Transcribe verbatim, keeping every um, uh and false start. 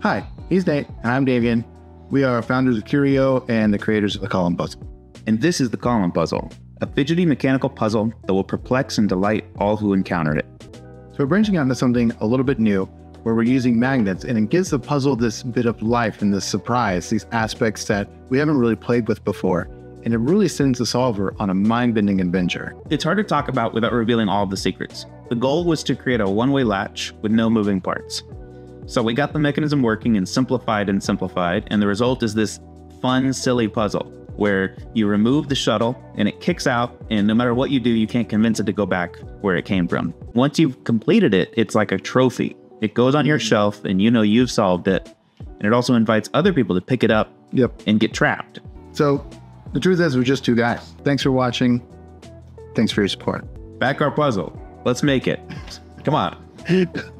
Hi, he's Nate, and I'm Davian. We are founders of Curio and the creators of The Column Puzzle. And this is The Column Puzzle, a fidgety mechanical puzzle that will perplex and delight all who encountered it. So we're branching out into something a little bit new, where we're using magnets, and it gives the puzzle this bit of life and this surprise, these aspects that we haven't really played with before. And it really sends the solver on a mind-bending adventure. It's hard to talk about without revealing all of the secrets. The goal was to create a one-way latch with no moving parts. So we got the mechanism working and simplified and simplified, and the result is this fun, silly puzzle where you remove the shuttle and it kicks out, and no matter what you do, you can't convince it to go back where it came from. Once you've completed it, it's like a trophy. It goes on your shelf and you know you've solved it, and it also invites other people to pick it up yep. and get trapped. So the truth is, we're just two guys. Thanks for watching. Thanks for your support. Back our puzzle. Let's make it. Come on.